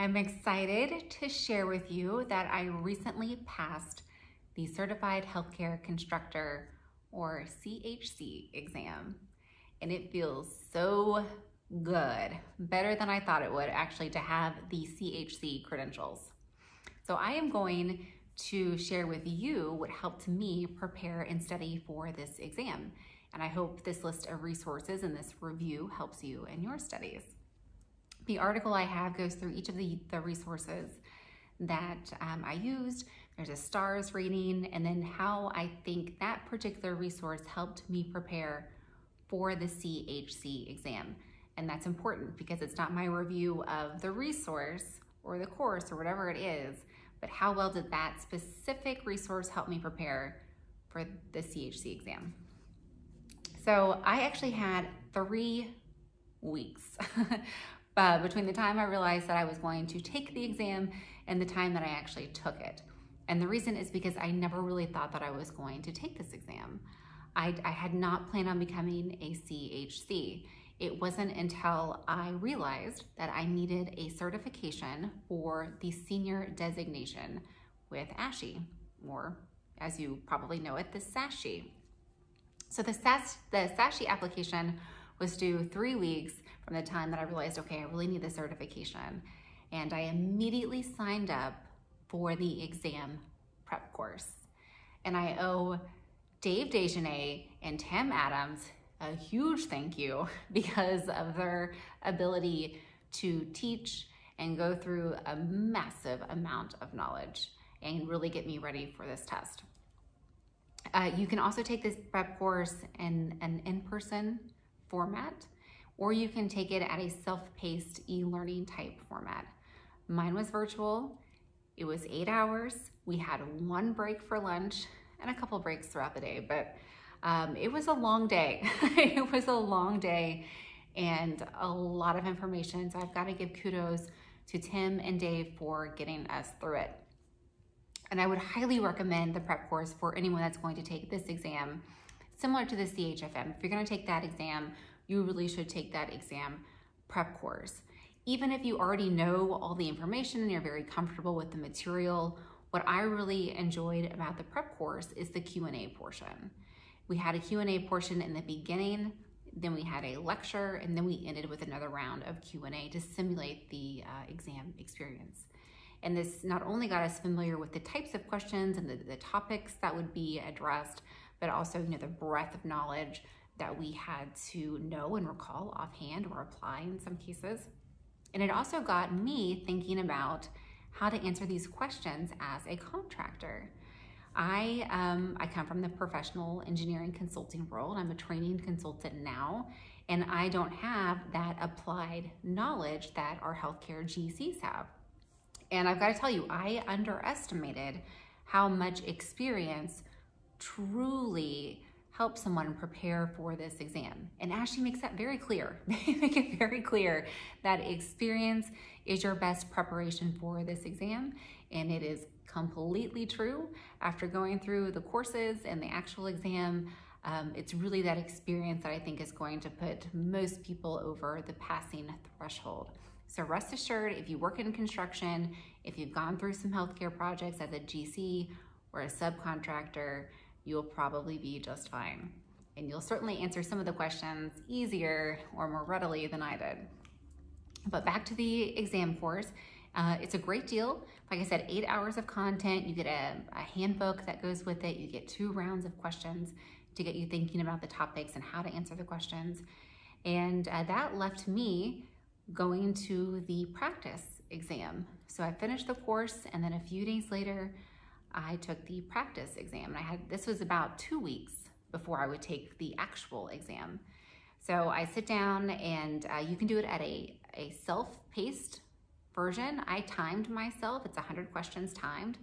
I'm excited to share with you that I recently passed the Certified Healthcare Constructor, or CHC, exam, and it feels so good, better than I thought it would actually, to have the CHC credentials. So I am going to share with you what helped me prepare and study for this exam. And I hope this list of resources and this review helps you in your studies. The article I have goes through each of the resources that I used. There's a stars rating, and then how I think that particular resource helped me prepare for the CHC exam. And that's important because it's not my review of the resource or the course or whatever it is, but how well did that specific resource help me prepare for the CHC exam? So I actually had 3 weeks between the time I realized that I was going to take the exam and the time that I actually took it. And the reason is because I never really thought that I was going to take this exam. I had not planned on becoming a CHC. It wasn't until I realized that I needed a certification for the senior designation with ASHE, or as you probably know it, the SASHE. So the SASHE application was due 3 weeks from the time that I realized, okay, I really need the certification. And I immediately signed up for the exam prep course. And I owe Dave Dagenais and Tim Adams a huge thank you because of their ability to teach and go through a massive amount of knowledge and really get me ready for this test. You can also take this prep course in an in-person format, or you can take it at a self-paced e-learning type format. Mine was virtual. It was 8 hours. We had one break for lunch and a couple breaks throughout the day, but it was a long day. It was a long day and a lot of information. So I've got to give kudos to Tim and Dave for getting us through it. And I would highly recommend the prep course for anyone that's going to take this exam, similar to the CHFM. If you're going to take that exam, you really should take that exam prep course. Even if you already know all the information and you're very comfortable with the material, what I really enjoyed about the prep course is the Q&A portion. We had a Q&A portion in the beginning, then we had a lecture, and then we ended with another round of Q&A to simulate the exam experience. And this not only got us familiar with the types of questions and the topics that would be addressed, but also, you know, the breadth of knowledge that we had to know and recall offhand or apply in some cases. And it also got me thinking about how to answer these questions as a contractor. I come from the professional engineering consulting world. I'm a training consultant now, and I don't have that applied knowledge that our healthcare GCs have. And I've got to tell you, I underestimated how much experience truly helps someone prepare for this exam. And ASHE makes that very clear. They make it very clear that experience is your best preparation for this exam. And it is completely true. After going through the courses and the actual exam, it's really that experience that I think is going to put most people over the passing threshold. So rest assured, if you work in construction, if you've gone through some healthcare projects as a GC or a subcontractor, you'll probably be just fine. And you'll certainly answer some of the questions easier or more readily than I did. But back to the exam course, it's a great deal. Like I said, 8 hours of content, you get a handbook that goes with it, you get 2 rounds of questions to get you thinking about the topics and how to answer the questions. And that left me going to the practice exam. So I finished the course, and then a few days later, I took the practice exam. And I had, this was about 2 weeks before I would take the actual exam. So I sit down, and you can do it at a self-paced version. I timed myself. It's 100 questions timed.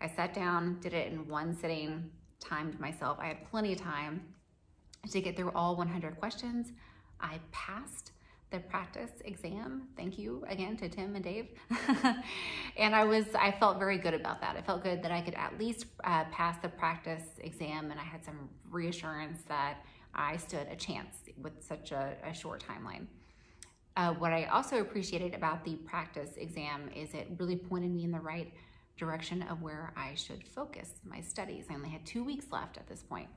I sat down, did it in one sitting, timed myself. I had plenty of time to get through all 100 questions. I passed the practice exam. Thank you again to Tim and Dave. And I felt very good about that. I felt good that I could at least pass the practice exam, and I had some reassurance that I stood a chance with such a short timeline. What I also appreciated about the practice exam is it really pointed me in the right direction of where I should focus my studies. I only had 2 weeks left at this point.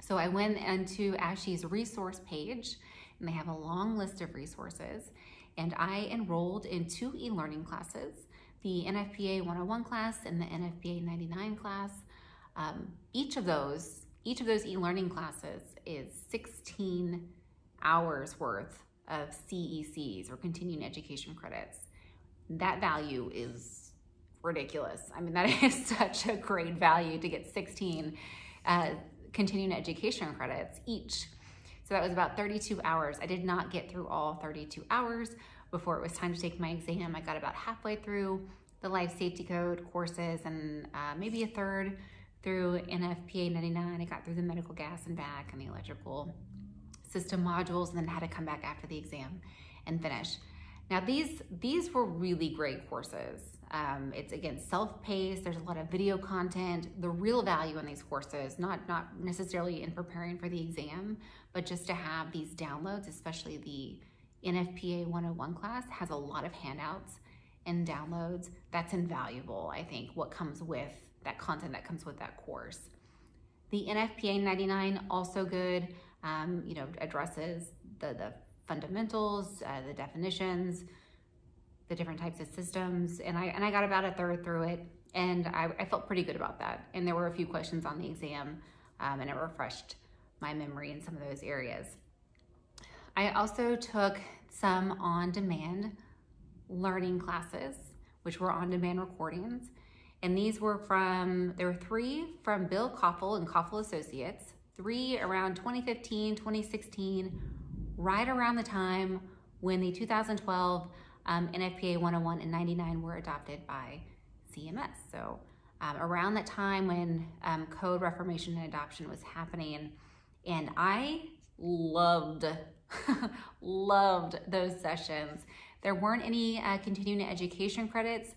So I went into ASHE's resource page, and they have a long list of resources, and I enrolled in 2 e-learning classes, the NFPA 101 class and the NFPA 99 class. Each of those e-learning classes is 16 hours worth of CECs, or continuing education credits. That value is ridiculous. I mean, that is such a great value to get 16 continuing education credits each. So that was about 32 hours. I did not get through all 32 hours before it was time to take my exam. I got about halfway through the life safety code courses and maybe a third through NFPA 99. I got through the medical gas and back and the electrical system modules, and then had to come back after the exam and finish. Now these were really great courses. It's again self-paced. There's a lot of video content. The real value in these courses, not necessarily in preparing for the exam, but just to have these downloads, especially the NFPA 101 class has a lot of handouts and downloads. That's invaluable, I think, what comes with that content that comes with that course. The NFPA 99, also good, you know, addresses the fundamentals, the definitions, the different types of systems. And I got about a third through it, and I felt pretty good about that. And there were a few questions on the exam, and it refreshed my memory in some of those areas. I also took some on-demand learning classes, which were on-demand recordings. And these were there were 3 from Bill Koffel and Koffel Associates, 3 around 2015, 2016, right around the time when the 2012 NFPA 101 and 99 were adopted by CMS. So around that time when code reformation and adoption was happening, and I loved those sessions. There weren't any continuing education credits,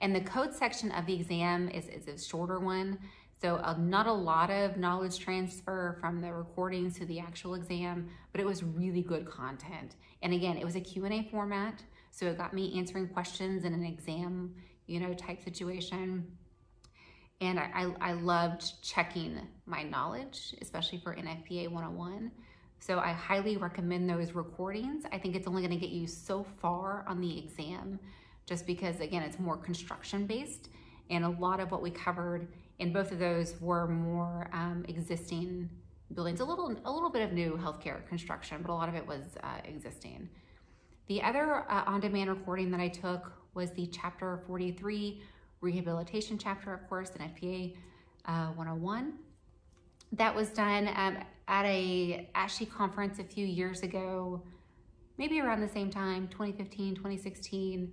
and the code section of the exam is a shorter one. So not a lot of knowledge transfer from the recordings to the actual exam, but it was really good content. And again, it was a Q&A format. So it got me answering questions in an exam, you know, type situation. And I loved checking my knowledge, especially for NFPA 101. So I highly recommend those recordings. I think it's only gonna get you so far on the exam, just because again, it's more construction based. And a lot of what we covered in both of those were more existing buildings, a little bit of new healthcare construction, but a lot of it was existing. The other on-demand recording that I took was the Chapter 43 Rehabilitation Chapter, of course, in NFPA 101. That was done at a ASHE conference a few years ago, maybe around the same time, 2015, 2016.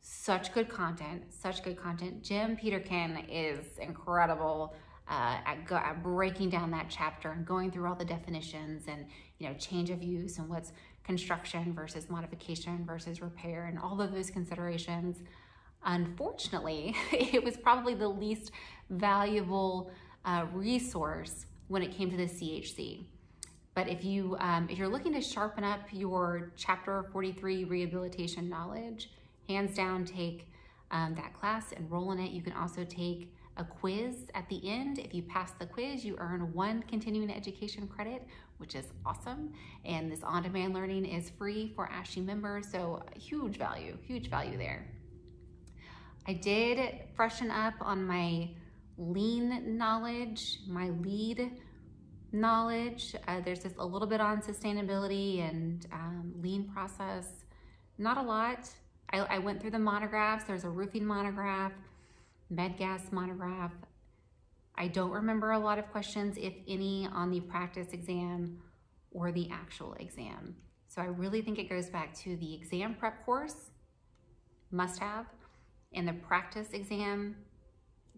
Such good content. Jim Peterkin is incredible at breaking down that chapter and going through all the definitions and, you know, change of use and what's construction versus modification versus repair and all of those considerations. Unfortunately, it was probably the least valuable resource when it came to the CHC. But if you if you're looking to sharpen up your Chapter 43 rehabilitation knowledge, hands down, take that class, enroll in it. You can also take a quiz at the end. If you pass the quiz, you earn 1 continuing education credit, which is awesome. And this on-demand learning is free for ASHE members, so huge value there. I did freshen up on my lean knowledge, my lead knowledge. There's just a little bit on sustainability and lean process, not a lot. I went through the monographs. There's a roofing monograph, med gas monograph. I don't remember a lot of questions, if any, on the practice exam or the actual exam. So I really think it goes back to the exam prep course, must have, and the practice exam,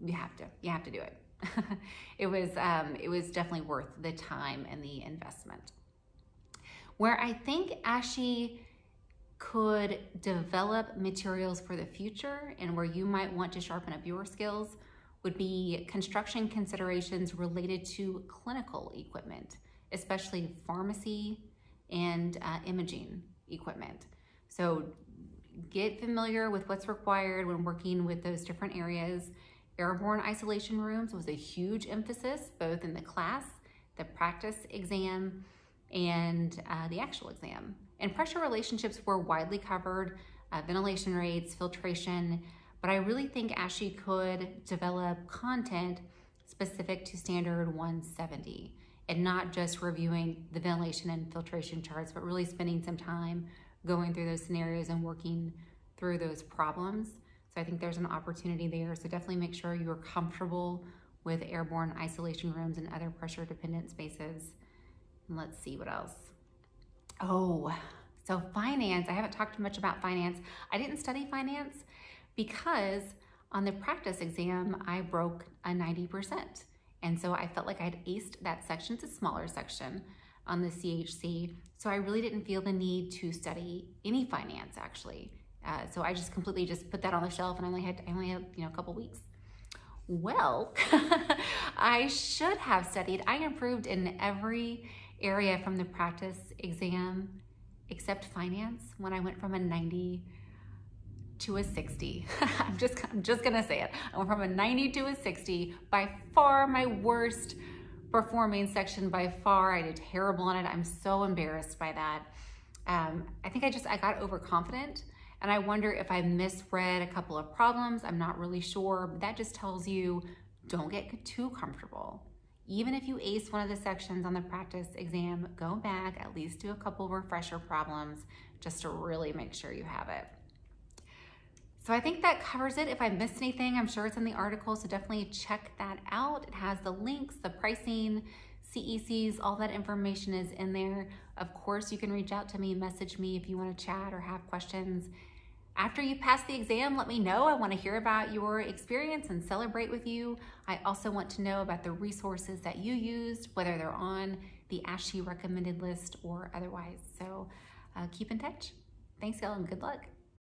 you have to do it. It was definitely worth the time and the investment. Where I think ASHE could develop materials for the future and where you might want to sharpen up your skills would be construction considerations related to clinical equipment, especially pharmacy and imaging equipment. So get familiar with what's required when working with those different areas. Airborne isolation rooms was a huge emphasis, both in the class, the practice exam, and the actual exam. And pressure relationships were widely covered, ventilation rates, filtration, but I really think ASHE could develop content specific to standard 170 and not just reviewing the ventilation and filtration charts, but really spending some time going through those scenarios and working through those problems. So I think there's an opportunity there. So definitely make sure you're comfortable with airborne isolation rooms and other pressure dependent spaces. And let's see what else. Oh, so finance, I haven't talked much about finance. I didn't study finance because on the practice exam, I broke a 90%. And so I felt like I'd aced that section. It's a smaller section on the CHC. So I really didn't feel the need to study any finance actually. So I just completely just put that on the shelf, and I only had a couple weeks. Well, I should have studied. I improved in every area from the practice exam except finance when I went from a 90 to a 60. I'm just gonna say it. I went from a 90 to a 60, by far my worst performing section by far. I did terrible on it. I'm so embarrassed by that. I think I got overconfident. And I wonder if I misread a couple of problems. I'm not really sure, but that just tells you, don't get too comfortable. Even if you ace one of the sections on the practice exam, go back, at least do a couple refresher problems just to really make sure you have it. So I think that covers it. If I missed anything, I'm sure it's in the article, so definitely check that out. It has the links, the pricing, CECs, all that information is in there. Of course, you can reach out to me, message me if you want to chat or have questions. After you pass the exam, let me know. I want to hear about your experience and celebrate with you. I also want to know about the resources that you used, whether they're on the ASHE recommended list or otherwise. So keep in touch. Thanks, y'all, and good luck.